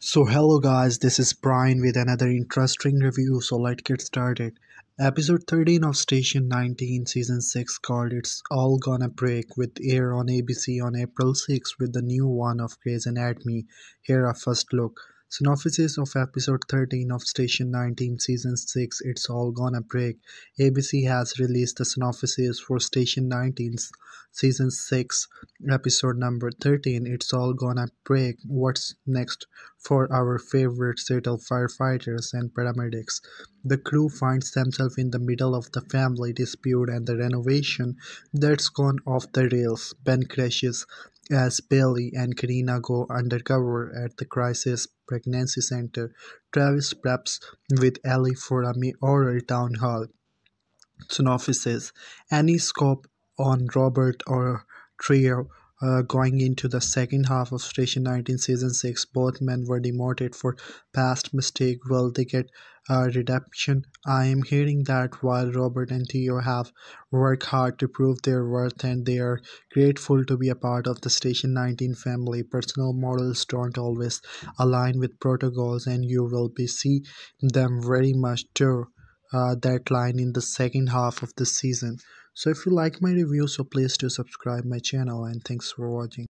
So hello guys, this is Brian with another interesting review, so let's get started. Episode 13 of Station 19 Season 6 called It's All Gonna Break with air on ABC on April 6 with the new one of Grey's Anatomy. Here a first look. Synopsis of episode 13 of Station 19 Season 6 It's All Gonna Break. ABC has released the synopsis for Station 19's Season 6 Episode number 13 It's All Gonna Break. What's next for our favorite settle firefighters and paramedics? The crew finds themselves in the middle of the family dispute and the renovation that's gone off the rails. Ben crashes as Bailey and Carina go undercover at the Crisis Pregnancy Center. Travis preps with Ellie for a oral town hall. Synopsis: any scope on Robert or Trio? Going into the second half of Station 19 Season 6, both men were demoted for past mistake. Will they get redemption? I am hearing that while Robert and Theo have worked hard to prove their worth and they are grateful to be a part of the Station 19 family, personal morals don't always align with protocols and you will be see them very much too. That line in the second half of the season. So if you like my review, so please do subscribe my channel and thanks for watching.